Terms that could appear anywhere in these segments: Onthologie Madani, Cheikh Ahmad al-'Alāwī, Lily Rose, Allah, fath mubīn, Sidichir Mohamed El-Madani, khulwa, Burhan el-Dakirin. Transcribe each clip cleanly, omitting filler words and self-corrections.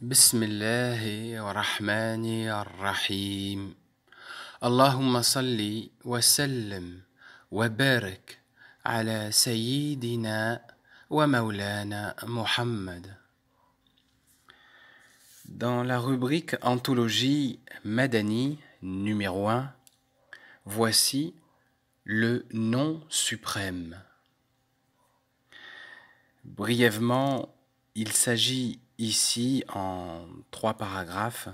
بسم الله الرحمن الرحيم. اللهم صل وسلم وبارك على سيدنا ومولانا محمد. Dans la rubrique Onthologie Madani numéro 1, voici le nom suprême. Brièvement, il s'agit ici, en 3 paragraphes,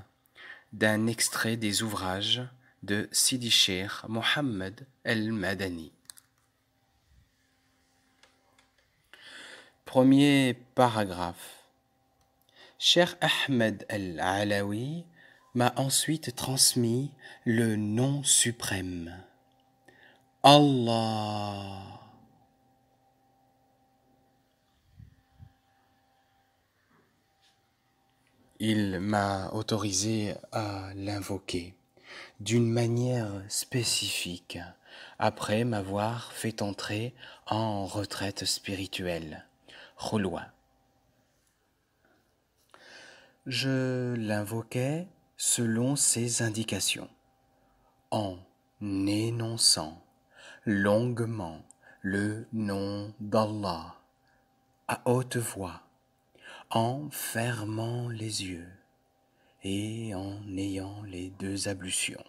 d'un extrait des ouvrages de Sidichir Mohamed El-Madani. Premier paragraphe. Cheikh Ahmad al-'Alāwī m'a ensuite transmis le nom suprême. Allah. Il m'a autorisé à l'invoquer d'une manière spécifique après m'avoir fait entrer en retraite spirituelle, khulwa. Je l'invoquais selon ses indications, en énonçant longuement le nom d'Allah à haute voix, en fermant les yeux et en ayant les 2 ablutions.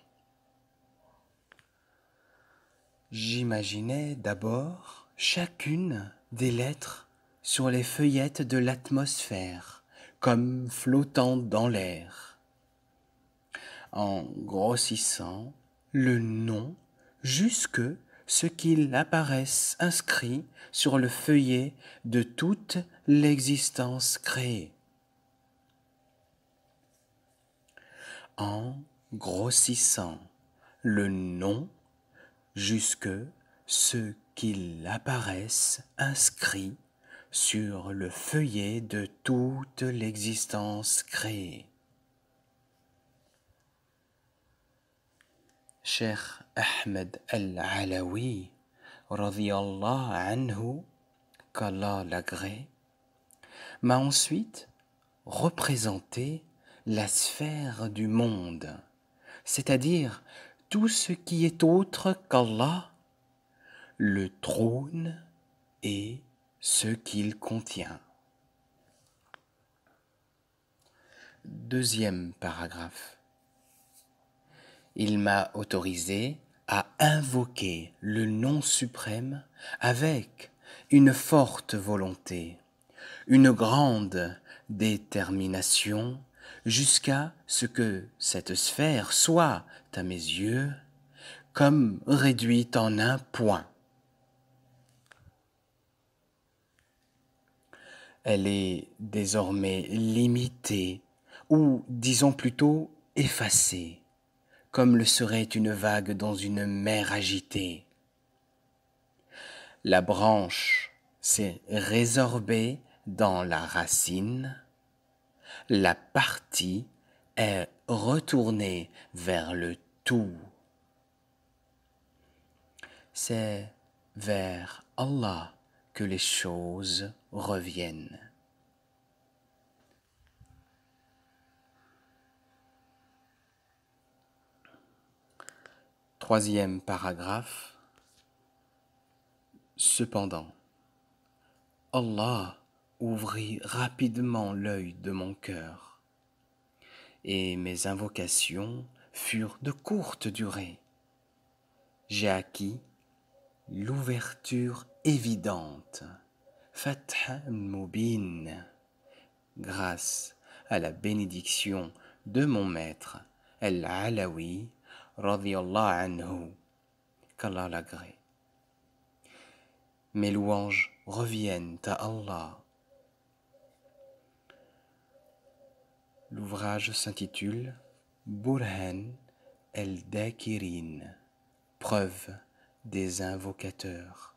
J'imaginais d'abord chacune des lettres sur les feuillettes de l'atmosphère, comme flottant dans l'air, en grossissant le nom jusque ce qu'il apparaisse inscrit sur le feuillet de toute l'existence créée. En grossissant le nom jusque ce qu'il apparaisse inscrit sur le feuillet de toute l'existence créée. Cheikh Ahmad al-'Alāwī, radiyallahu anhu, qu'Allah l'agrée, m'a ensuite représenté la sphère du monde, c'est-à-dire tout ce qui est autre qu'Allah, le trône et ce qu'il contient. Deuxième paragraphe. Il m'a autorisé à invoquer le nom suprême avec une forte volonté, une grande détermination, jusqu'à ce que cette sphère soit, à mes yeux, comme réduite en un point. Elle est désormais limitée, ou disons plutôt effacée, comme le serait une vague dans une mer agitée. La branche s'est résorbée dans la racine, la partie est retournée vers le tout. C'est vers Allah que les choses reviennent. Troisième paragraphe. Cependant, Allah ouvrit rapidement l'œil de mon cœur, et mes invocations furent de courte durée. J'ai acquis l'ouverture évidente, fath mubīn, grâce à la bénédiction de mon maître, al-'Alāwī, radiyallahu anhu, qu'Allah l'agrée. Mes louanges reviennent à Allah. L'ouvrage s'intitule Burhan el-Dakirin, preuve des invocateurs.